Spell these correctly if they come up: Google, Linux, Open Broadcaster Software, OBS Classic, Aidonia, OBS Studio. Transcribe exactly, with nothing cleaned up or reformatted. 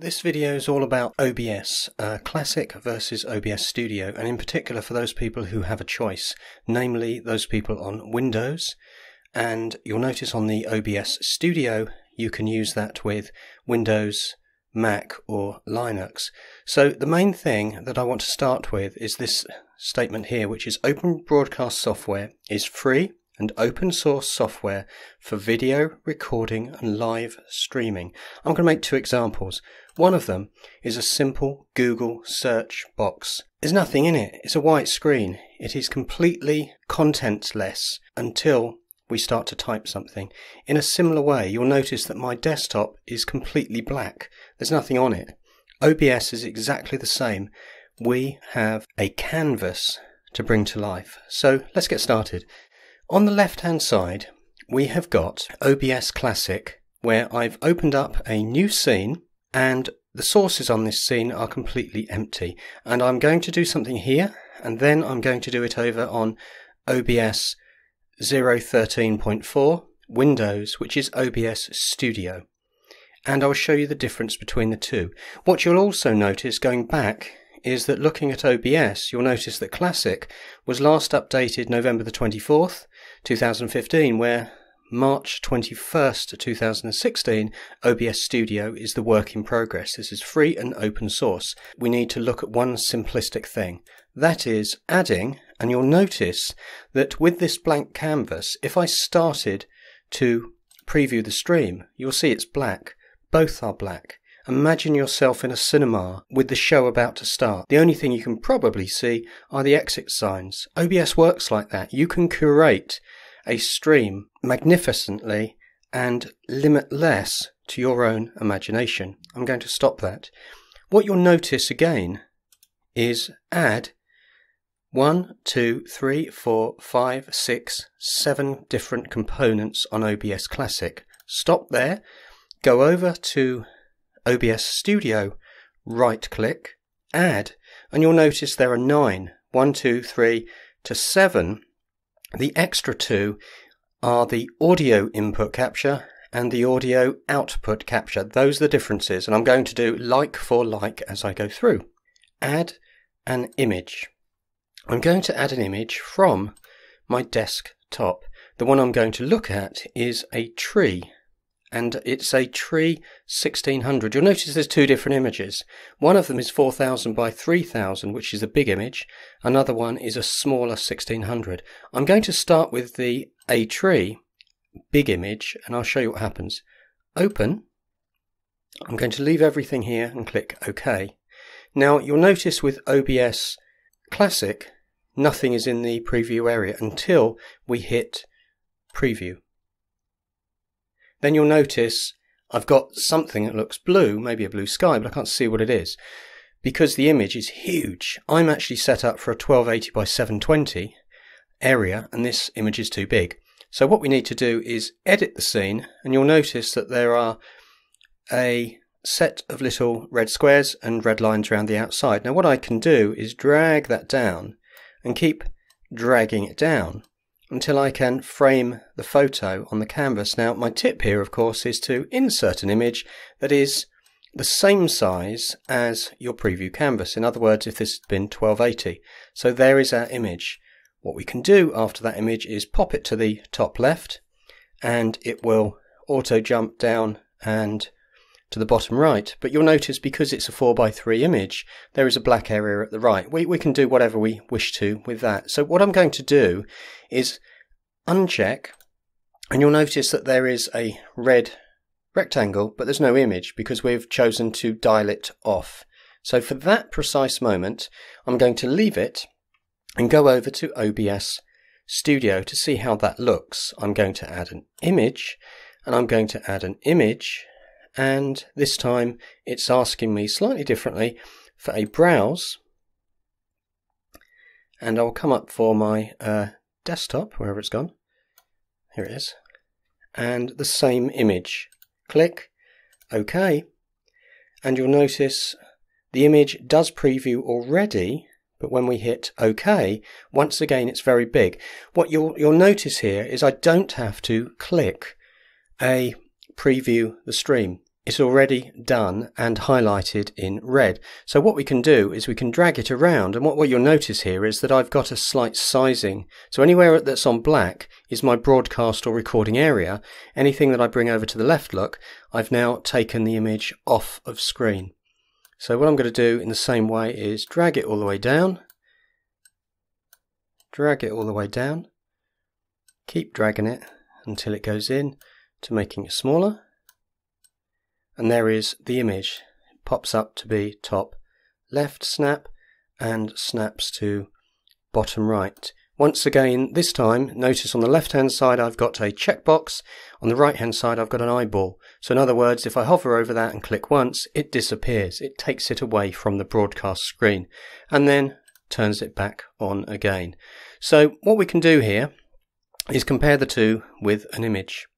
This video is all about O B S uh, Classic versus O B S Studio, and in particular for those people who have a choice, namely those people on Windows. And you'll notice on the O B S Studio you can use that with Windows, Mac or Linux. So the main thing that I want to start with is this statement here, which is Open Broadcast Software is free and open source software for video recording and live streaming. I'm going to make two examples. One of them is a simple Google search box. There's nothing in it. It's a white screen. It is completely contentless until we start to type something. In a similar way, you'll notice that my desktop is completely black. There's nothing on it. O B S is exactly the same. We have a canvas to bring to life. So let's get started. On the left-hand side, we have got O B S Classic, where I've opened up a new scene, and the sources on this scene are completely empty. And I'm going to do something here, and then I'm going to do it over on O B S zero thirteen point four Windows, which is O B S Studio. And I'll show you the difference between the two. What you'll also notice going back is that looking at O B S, you'll notice that Classic was last updated November the twenty-fourth, two thousand fifteen, where March twenty-first, two thousand sixteen, O B S Studio is the work in progress. This is free and open source. We need to look at one simplistic thing. That is adding, and you'll notice that with this blank canvas, if I started to preview the stream, you'll see it's black. Both are black. Imagine yourself in a cinema with the show about to start. The only thing you can probably see are the exit signs. O B S works like that. You can curate a stream magnificently and limitless to your own imagination. I'm going to stop that. What you'll notice again is add one, two, three, four, five, six, seven different components on O B S Classic. Stop there. Go over to O B S Studio, right click, add, and you'll notice there are nine. One, two, three to seven. The extra two are the audio input capture and the audio output capture. Those are the differences, and I'm going to do like for like as I go through. Add an image. I'm going to add an image from my desktop. The one I'm going to look at is a tree. And it's a tree sixteen hundred. You'll notice there's two different images. One of them is four thousand by three thousand, which is the big image. Another one is a smaller sixteen hundred. I'm going to start with the a tree, big image, and I'll show you what happens. Open. I'm going to leave everything here and click OK. Now you'll notice with O B S Classic, nothing is in the preview area until we hit preview. Then you'll notice I've got something that looks blue, maybe a blue sky, but I can't see what it is because the image is huge. I'm actually set up for a twelve eighty by seven twenty area and this image is too big. So what we need to do is edit the scene, and you'll notice that there are a set of little red squares and red lines around the outside. Now what I can do is drag that down and keep dragging it down until I can frame the photo on the canvas. Now my tip here of course is to insert an image that is the same size as your preview canvas. In other words, if this had been twelve eighty. So there is our image. What we can do after that image is pop it to the top left and it will auto jump down and to the bottom right, but you'll notice because it's a four by three image there is a black area at the right. We, we can do whatever we wish to with that. So what I'm going to do is uncheck, and you'll notice that there is a red rectangle but there's no image because we've chosen to dial it off. So for that precise moment I'm going to leave it and go over to O B S Studio to see how that looks. I'm going to add an image and I'm going to add an image and this time it's asking me slightly differently for a browse, and I'll come up for my uh, desktop, wherever it's gone. Here it is, and the same image. Click OK, and you'll notice the image does preview already, but when we hit OK, once again it's very big. What you'll, you'll notice here is I don't have to click a preview the stream. It's already done and highlighted in red. So what we can do is we can drag it around, and what, what you'll notice here is that I've got a slight sizing. So anywhere that's on black is my broadcast or recording area. Anything that I bring over to the left, look, I've now taken the image off of screen. So what I'm going to do in the same way is drag it all the way down, drag it all the way down, keep dragging it until it goes in to making it smaller. And there is the image. It pops up to be top left snap and snaps to bottom right. Once again, this time, notice on the left hand side I've got a checkbox, on the right hand side I've got an eyeball. So in other words, if I hover over that and click once, it disappears. It takes it away from the broadcast screen and then turns it back on again. So what we can do here is compare the two with an image.